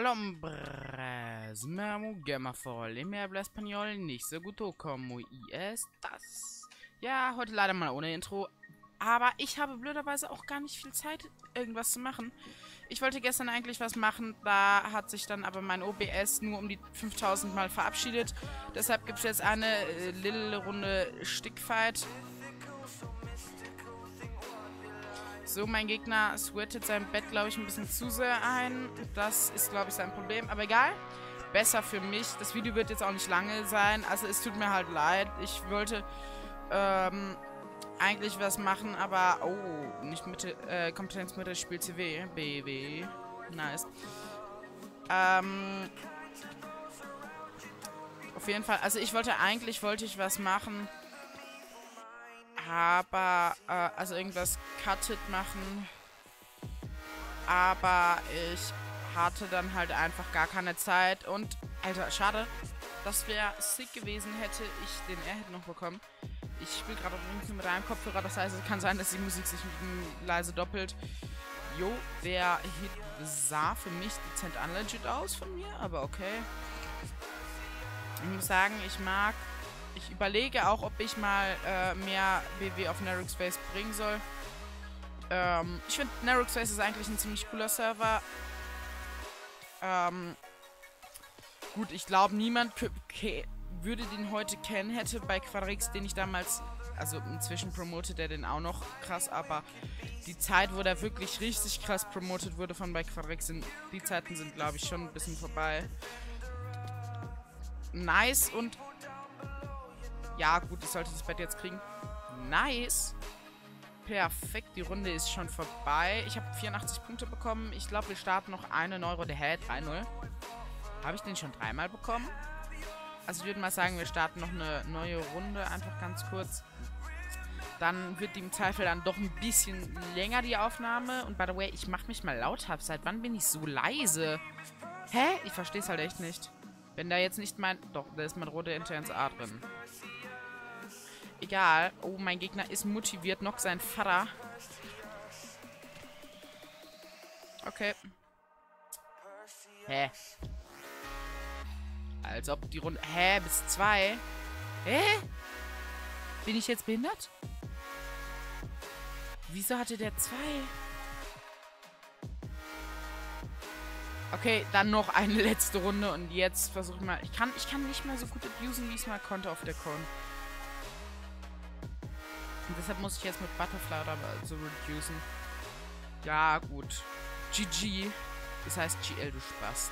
Hola, hombres, me amo Gamerfall, y me habla español nicht so gut como y es das. Ja, heute leider mal ohne Intro, aber ich habe blöderweise auch gar nicht viel Zeit, irgendwas zu machen. Ich wollte gestern eigentlich was machen, da hat sich dann aber mein OBS nur um die 5000 Mal verabschiedet. Deshalb gibt es jetzt eine little Runde Stickfight. So, mein Gegner sweatet sein Bett, glaube ich, ein bisschen zu sehr ein. Das ist, glaube ich, sein Problem. Aber egal, besser für mich. Das Video wird jetzt auch nicht lange sein. Also es tut mir halt leid. Ich wollte eigentlich was machen, aber... Oh, nicht mit Kompetenzmittel spielt CW. BW. Nice. Auf jeden Fall. Also ich wollte eigentlich, was machen... Aber, also irgendwas cutted machen, aber ich hatte dann halt einfach gar keine Zeit und, Alter, schade, das wäre sick gewesen, hätte ich den Air-Hit noch bekommen. Ich spiele gerade übrigens mit einem Kopfhörer, das heißt, es kann sein, dass die Musik sich leise doppelt. Jo, der Hit sah für mich dezent unlegit aus von mir, aber okay. Ich muss sagen, ich überlege auch, ob ich mal mehr BW auf Nerox Face bringen soll. Ich finde, Nerox Face ist eigentlich ein ziemlich cooler Server. Gut, ich glaube, niemand würde den heute kennen, hätte bei Quadrix, den ich damals, also inzwischen promotet er den auch noch krass, aber die Zeit, wo der wirklich richtig krass promotet wurde von bei Quadrix, die Zeiten sind, glaube ich, schon ein bisschen vorbei. Nice und... Ja, gut, ich sollte das Bett jetzt kriegen. Nice. Perfekt, die Runde ist schon vorbei. Ich habe 84 Punkte bekommen. Ich glaube, wir starten noch eine Neurunde. Hä, 3-0. Habe ich den schon dreimal bekommen? Also ich würde mal sagen, wir starten noch eine neue Runde. Einfach ganz kurz. Dann wird die im Zweifel dann doch ein bisschen länger, die Aufnahme. Und by the way, ich mache mich mal laut ab. Seit wann bin ich so leise? Hä? Ich verstehe es halt echt nicht. Wenn da jetzt nicht mein... Doch, da ist mein Rode Interenz A drin. Egal. Oh, mein Gegner ist motiviert. Noch sein Vater. Okay. Hä? Als ob die Runde... Hä? Bis 2? Hä? Bin ich jetzt behindert? Wieso hatte der 2? Okay, dann noch eine letzte Runde. Und jetzt versuche ich mal... Ich kann nicht mehr so gut abusen, wie ich es mal konnte auf der Con. Und deshalb muss ich jetzt mit Butterfly oder so reducen. Ja, gut. GG. Das heißt GL, du Spast.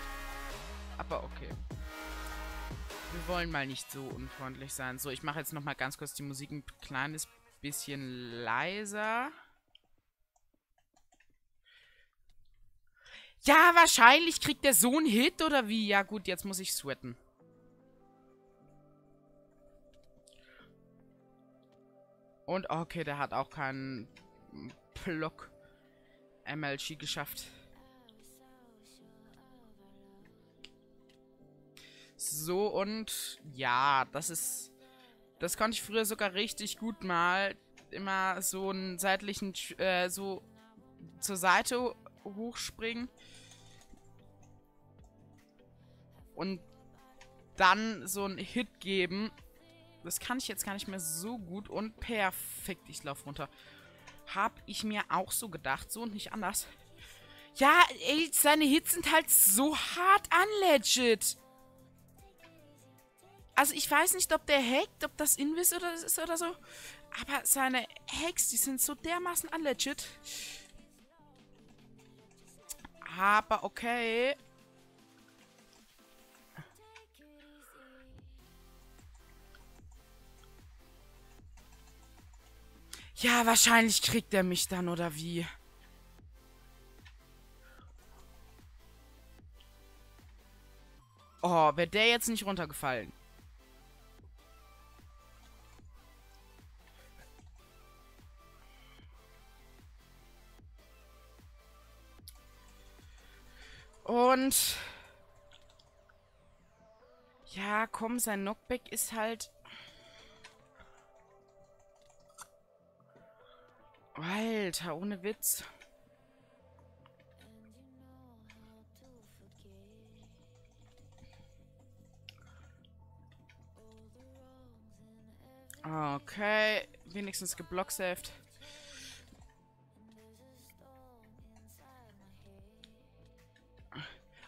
Aber okay. Wir wollen mal nicht so unfreundlich sein. So, ich mache jetzt nochmal ganz kurz die Musik ein kleines bisschen leiser. Ja, wahrscheinlich kriegt der so einen Hit, oder wie? Ja, gut, jetzt muss ich sweaten. Und okay, der hat auch keinen Block MLG geschafft. So und ja, das ist... Das konnte ich früher sogar richtig gut mal. Immer so einen seitlichen... so zur Seite hochspringen. Und dann so einen Hit geben. Das kann ich jetzt gar nicht mehr so gut und perfekt. Ich laufe runter. Hab ich mir auch so gedacht. So und nicht anders. Ja, ey, seine Hits sind halt so hart unlegit. Also ich weiß nicht, ob der hackt, ob das Invis oder das ist oder so. Aber seine Hacks, die sind so dermaßen unlegit. Aber okay... Ja, wahrscheinlich kriegt er mich dann, oder wie? Oh, wäre der jetzt nicht runtergefallen. Und... Ja, komm, sein Knockback ist halt... Alter, ohne Witz. Okay, wenigstens geblocksaved.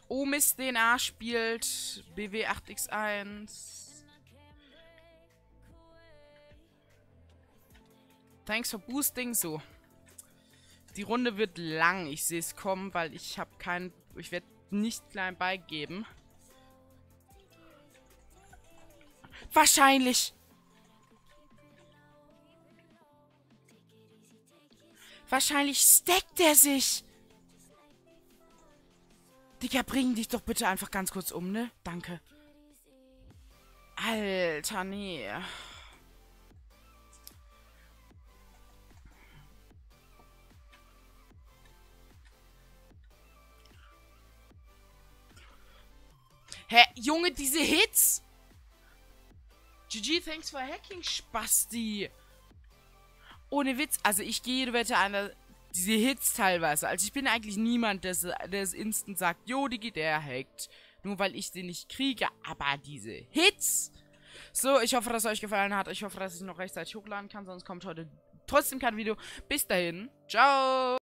Oh Mist, DNA spielt BW 8X1. Thanks for boosting. So. Die Runde wird lang. Ich sehe es kommen, weil ich habe keinen... Ich werde nicht klein beigeben. Wahrscheinlich. Wahrscheinlich steckt er sich. Digga, bring dich doch bitte einfach ganz kurz um, ne? Danke. Alter, nee. Hä, Junge, diese Hits? GG, thanks for hacking, Spasti. Ohne Witz, also ich gehe jede Wette an diese Hits teilweise. Also ich bin eigentlich niemand, der es instant sagt, jo, Digi, der hackt. Nur weil ich den nicht kriege, aber diese Hits. So, ich hoffe, dass es euch gefallen hat. Ich hoffe, dass ich noch rechtzeitig hochladen kann, sonst kommt heute trotzdem kein Video. Bis dahin, ciao.